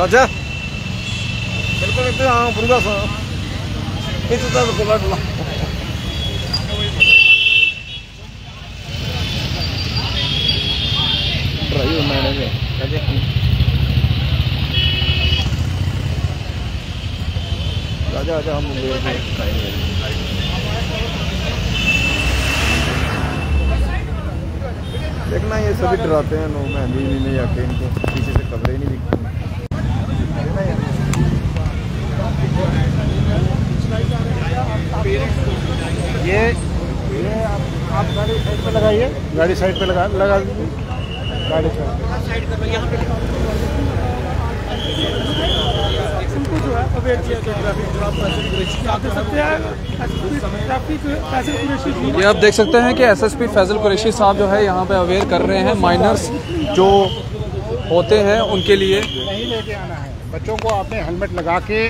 राजा बिल्कुल एकदम पूरा सा राजा राजा हम देखना ये सभी डराते हैं लोग मेहंदी नहीं आके इनको पीछे से खबरें नहीं दिखती। ये आप गाड़ी साइड पे लगाइए, गाड़ी साइड पे लगा दीजिए साइड पे यहाँ पे इनको जो है अवेयर किया जाए। ट्रैफिक ये आप देख सकते हैं कि एसएसपी फैजल कुरैशी साहब जो है यहाँ पे अवेयर कर रहे हैं, माइनर्स जो होते हैं उनके लिए। नहीं लेके आना है बच्चों को, आपने हेलमेट लगा के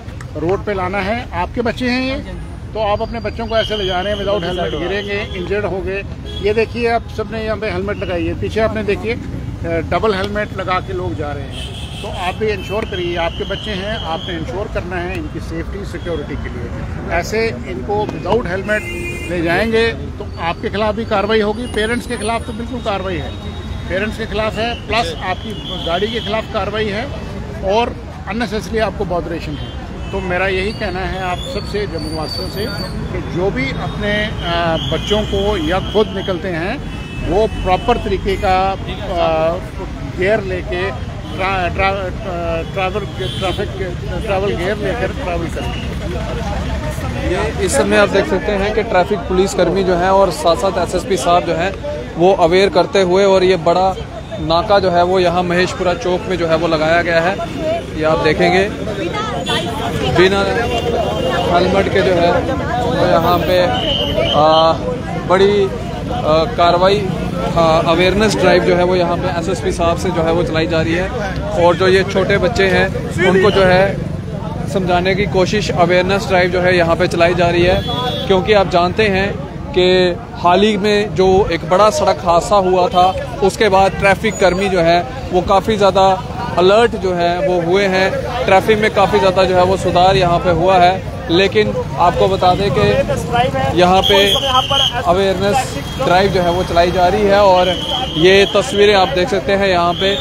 रोड पे लाना है। आपके बच्चे हैं ये, तो आप अपने बच्चों को ऐसे ले जा रहे हैं विदाउट हेलमेट, गिरेंगे, इंजर्ड हो गए। ये देखिए आप सबने यहाँ पे हेलमेट लगाई है, पीछे आपने देखिए डबल हेलमेट लगा के लोग जा रहे हैं। तो आप भी इंश्योर करिए, आपके बच्चे हैं, आपने इंश्योर करना है इनकी सेफ्टी सिक्योरिटी के लिए। ऐसे इनको विदाउट हेलमेट ले जाएंगे तो आपके खिलाफ भी कार्रवाई होगी। पेरेंट्स के खिलाफ तो बिल्कुल कार्रवाई है, पेरेंट्स के खिलाफ है, प्लस आपकी गाड़ी के खिलाफ कार्रवाई है और अननेसेसरी आपको बॉडरेशन है। तो मेरा यही कहना है आप सबसे जम्मू वासियों से कि जो भी अपने बच्चों को या खुद निकलते हैं वो प्रॉपर तरीके का गेयर लेके ट्रैवल गेयर लेकर ट्रैवल करें। इस समय आप देख सकते हैं कि ट्रैफिक पुलिस कर्मी जो हैं और साथ साथ एसएसपी साहब जो हैं वो अवेयर करते हुए, और ये बड़ा नाका जो है वो यहाँ महेशपुरा चौक में जो है वो लगाया गया है। ये आप देखेंगे बिना हेलमेट के जो है वो यहाँ पे बड़ी कार्रवाई अवेयरनेस ड्राइव जो है वो यहाँ पे एसएसपी साहब से जो है वो चलाई जा रही है, और जो ये छोटे बच्चे हैं उनको जो है समझाने की कोशिश अवेयरनेस ड्राइव जो है यहाँ पे चलाई जा रही है। क्योंकि आप जानते हैं कि हाल ही में जो एक बड़ा सड़क हादसा हुआ था उसके बाद ट्रैफिक कर्मी जो है वो काफ़ी ज़्यादा अलर्ट जो है वो हुए हैं, ट्रैफिक में काफ़ी ज़्यादा जो है वो सुधार यहाँ पे हुआ है। लेकिन आपको बता दें कि यहाँ पे अवेयरनेस ड्राइव जो है वो चलाई जा रही है, और ये तस्वीरें आप देख सकते हैं यहाँ पे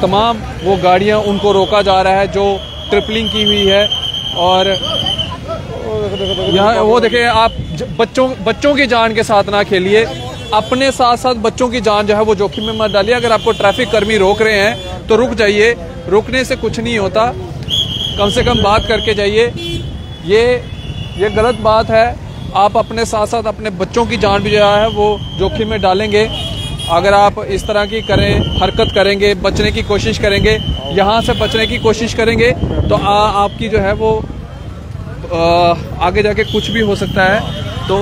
तमाम वो गाड़ियाँ उनको रोका जा रहा है जो ट्रिपलिंग की हुई है। और यहाँ वो देखें आप, बच्चों की जान के साथ ना खेलिए, अपने साथ साथ बच्चों की जान जो है वो जोखिम में मत डालिए। अगर आपको ट्रैफिक कर्मी रोक रहे हैं तो रुक जाइए, रुकने से कुछ नहीं होता, कम से कम बात करके जाइए। ये गलत बात है, आप अपने साथ साथ अपने बच्चों की जान भी जो है वो जोखिम में डालेंगे अगर आप इस तरह की हरकत करेंगे, बचने की कोशिश करेंगे, यहाँ से बचने की कोशिश करेंगे तो आपकी जो है वो आगे जाके कुछ भी हो सकता है। तो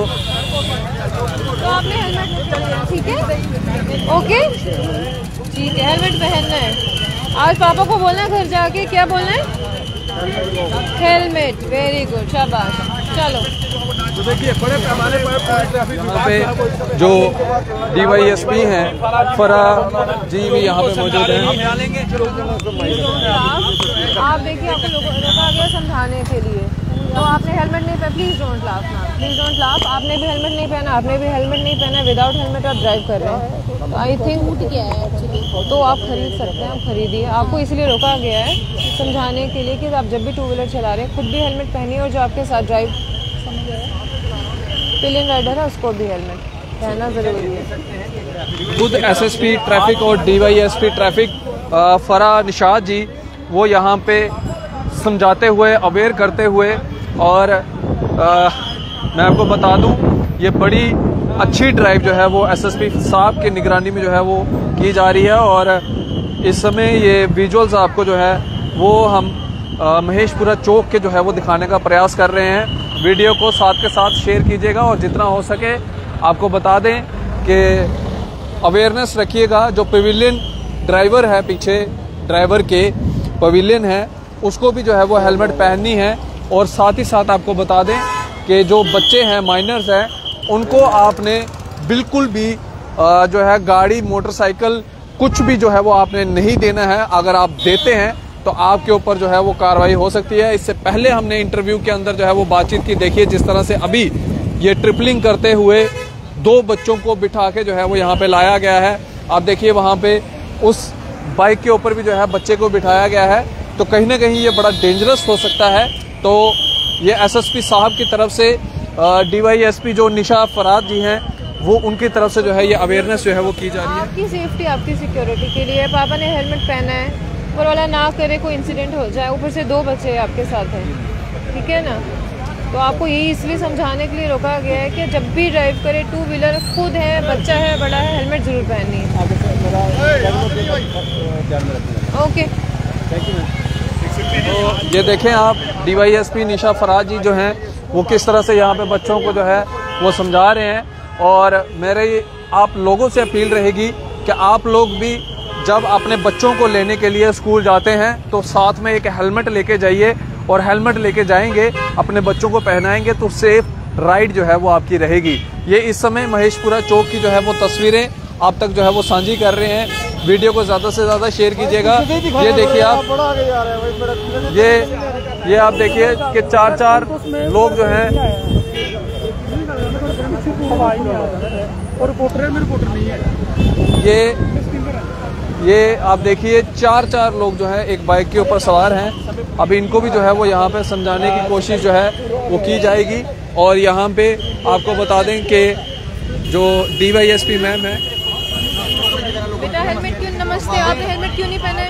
आपने हेलमेट ठीक है, ओके ठीक है, हेलमेट पहनना है। आज पापा को बोलना है घर जाके, क्या बोलना है? हेलमेट, वेरी गुड, शाबाश। चलो यहाँ पे जो DYSP हैं फराज जी भी यहाँ पे मौजूद हैं। आप देखिए आपको लोगों को समझाने के लिए, तो आपने हेलमेट नहीं पहना, प्लीज डोंट लाफ ना, प्लीज डोंट लाफ। आपने भी हेलमेट नहीं पहना, आपने भी हेलमेट नहीं पहना, विदाउट हेलमेट आप ड्राइव कर रहे हैं। आई थिंक उठ गया है एक्चुअली, तो आप खरीद सकते हैं, आप खरीदिए। आपको इसलिए रोका गया है समझाने के लिए कि आप जब भी टू व्हीलर चला रहे हैं खुद भी हेलमेट पहनिए, और जो आपके साथ ड्राइव पिलियन राइडर है उसको भी हेलमेट पहनना जरूरी है। खुद SSP ट्रैफिक और DYSP ट्रैफिक फरा निशाद जी वो यहाँ पे समझाते हुए, अवेयर करते हुए, और मैं आपको बता दूं ये बड़ी अच्छी ड्राइव जो है वो SSP साहब की निगरानी में जो है वो की जा रही है। और इस समय ये विजुअल्स आपको जो है वो हम महेशपुरा चौक के जो है वो दिखाने का प्रयास कर रहे हैं। वीडियो को साथ के साथ शेयर कीजिएगा, और जितना हो सके आपको बता दें कि अवेयरनेस रखिएगा। जो पवेलियन ड्राइवर है, पीछे ड्राइवर के पवेलियन है, उसको भी जो है वो हेलमेट पहननी है। और साथ ही साथ आपको बता दें कि जो बच्चे हैं, माइनर्स हैं, उनको आपने बिल्कुल भी जो है गाड़ी मोटरसाइकिल कुछ भी जो है वो आपने नहीं देना है। अगर आप देते हैं तो आपके ऊपर जो है वो कार्रवाई हो सकती है। इससे पहले हमने इंटरव्यू के अंदर जो है वो बातचीत की, देखिए जिस तरह से अभी ये ट्रिपलिंग करते हुए दो बच्चों को बिठा के जो है वो यहाँ पे लाया गया है। आप देखिए वहाँ पे उस बाइक के ऊपर भी जो है बच्चे को बिठाया गया है। तो कहीं ना कहीं ये बड़ा डेंजरस हो सकता है। तो ये एसएसपी साहब की तरफ से डीवाईएसपी जो निशा फराज जी हैं वो उनकी तरफ से जो है ये अवेयरनेस जो है वो की जा रही है। आपकी सेफ्टी आपकी सिक्योरिटी के लिए पापा ने हेलमेट पहना है, पर वाला ना करे कोई इंसिडेंट हो जाए, ऊपर से दो बच्चे आपके साथ हैं, ठीक है ना। तो आपको यही इसलिए समझाने के लिए रोका गया है कि जब भी ड्राइव करे, टू व्हीलर खुद है, बच्चा है, बड़ा है, हेलमेट जरूर पहनिए। ओके, तो ये देखें आप डीवाईएसपी निशा फराज जी जो हैं वो किस तरह से यहाँ पे बच्चों को जो है वो समझा रहे हैं। और मेरे आप लोगों से अपील रहेगी कि आप लोग भी जब अपने बच्चों को लेने के लिए स्कूल जाते हैं तो साथ में एक हेलमेट लेके जाइए, और हेलमेट लेके जाएंगे अपने बच्चों को पहनाएंगे तो सेफ राइड जो है वो आपकी रहेगी। ये इस समय महेशपुरा चौक की जो है वो तस्वीरें आप तक जो है वो साझी कर रहे हैं। वीडियो को ज़्यादा से ज़्यादा शेयर कीजिएगा। ये देखिए आप, ये आप देखिए कि चार चार लोग जो हैं ये आप देखिए चार चार लोग जो है एक बाइक के ऊपर सवार हैं। अब इनको भी जो है वो यहाँ पे समझाने की कोशिश जो है वो की जाएगी। और यहाँ पे आपको बता दें कि जो डीवाईएसपी मैम है, बेटा हेलमेट क्यों, नमस्ते, आप हेलमेट क्यों नहीं पहने?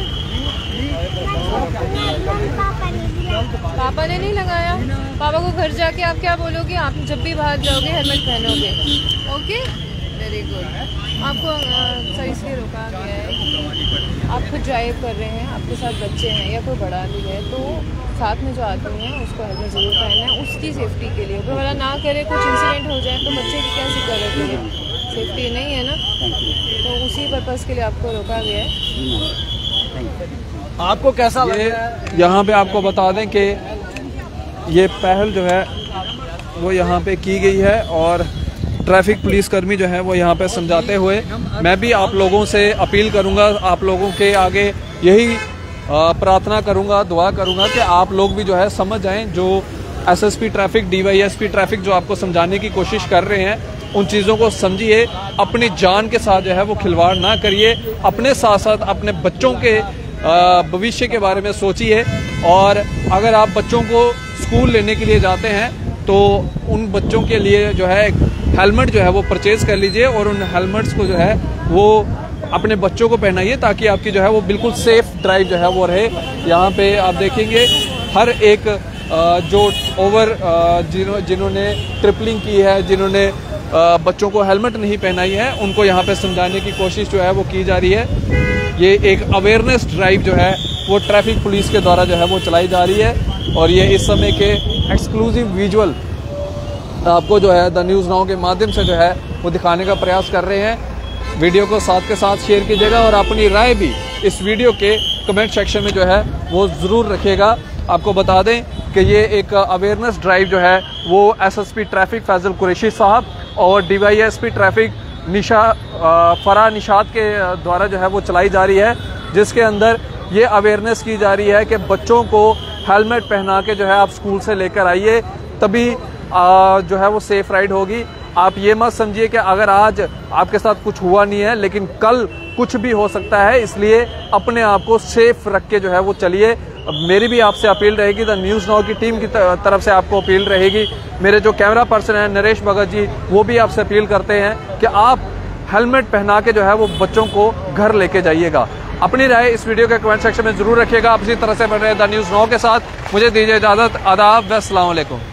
पापा ने नहीं लगाया। पापा को घर जाके आप क्या बोलोगे? आप जब भी बाहर जाओगे हेलमेट पहनोगे। Okay, very good. आपको सर इसलिए रोका गया है कि आप खुद ड्राइव कर रहे हैं, आपके साथ बच्चे हैं या कोई बड़ा भी है, तो साथ में जो आदमी है उसको हेलमेट जरूर पहनना है, उसकी सेफ्टी के लिए। भला ना करे कुछ इंसिडेंट हो जाए तो बच्चे की क्या सिक्योरिटी है, सेफ्टी नहीं है ना। तो उसी पर्पज़ के लिए आपको रोका गया है। आपको कैसा लगा? यहाँ पे आपको बता दें कि ये पहल जो है वो यहाँ पे की गई है और ट्रैफिक पुलिसकर्मी जो है वो यहाँ पे समझाते हुए। मैं भी आप लोगों से अपील करूँगा, आप लोगों के आगे यही प्रार्थना करूँगा, दुआ करूँगा कि आप लोग भी जो है समझ आएँ। जो एसएसपी ट्रैफिक, डीवाईएसपी ट्रैफिक जो आपको समझाने की कोशिश कर रहे हैं उन चीज़ों को समझिए। अपनी जान के साथ जो है वो खिलवाड़ ना करिए, अपने साथ साथ अपने बच्चों के भविष्य के बारे में सोचिए। और अगर आप बच्चों को स्कूल लेने के लिए जाते हैं तो उन बच्चों के लिए जो है हेलमेट जो है वो परचेज़ कर लीजिए और उन हेलमेट्स को जो है वो अपने बच्चों को पहनाइए, ताकि आपकी जो है वो बिल्कुल सेफ़ ड्राइव जो है वो रहे। यहाँ पे आप देखेंगे हर एक जो ओवर जिन्होंने ट्रिपलिंग की है, जिन्होंने बच्चों को हेलमेट नहीं पहनाई है, उनको यहाँ पे समझाने की कोशिश जो है वो की जा रही है। ये एक अवेयरनेस ड्राइव जो है वो ट्रैफिक पुलिस के द्वारा जो है वो चलाई जा रही है। और ये इस समय के एक्सक्लूसिव विजुअल आपको जो है द न्यूज़ नाउ के माध्यम से जो है वो दिखाने का प्रयास कर रहे हैं। वीडियो को साथ के साथ शेयर कीजिएगा और अपनी राय भी इस वीडियो के कमेंट सेक्शन में जो है वो ज़रूर रखिएगा। आपको बता दें कि ये एक अवेयरनेस ड्राइव जो है वो एसएसपी ट्रैफिक फैजल कुरैशी साहब और डीवाईएसपी ट्रैफिक निशा फरा निशात के द्वारा जो है वो चलाई जा रही है, जिसके अंदर ये अवेयरनेस की जा रही है कि बच्चों को हेलमेट पहना के जो है आप स्कूल से लेकर आइए, तभी जो है वो सेफ राइड होगी। आप ये मत समझिए कि अगर आज आपके साथ कुछ हुआ नहीं है लेकिन कल कुछ भी हो सकता है, इसलिए अपने आप को सेफ रख के जो है वो चलिए। मेरी भी आपसे अपील रहेगी, द न्यूज़ नाउ की टीम की तरफ से आपको अपील रहेगी। मेरे जो कैमरा पर्सन हैं नरेश भगत जी, वो भी आपसे अपील करते हैं कि आप हेलमेट पहना के जो है वो बच्चों को घर लेके जाइएगा। अपनी राय इस वीडियो के कमेंट सेक्शन में ज़रूर रखिएगा। आप इसी तरह से बने द न्यूज़ नाउ के साथ। मुझे दीजिए इजाज़त। आदाब, अस्सलाम वालेकुम।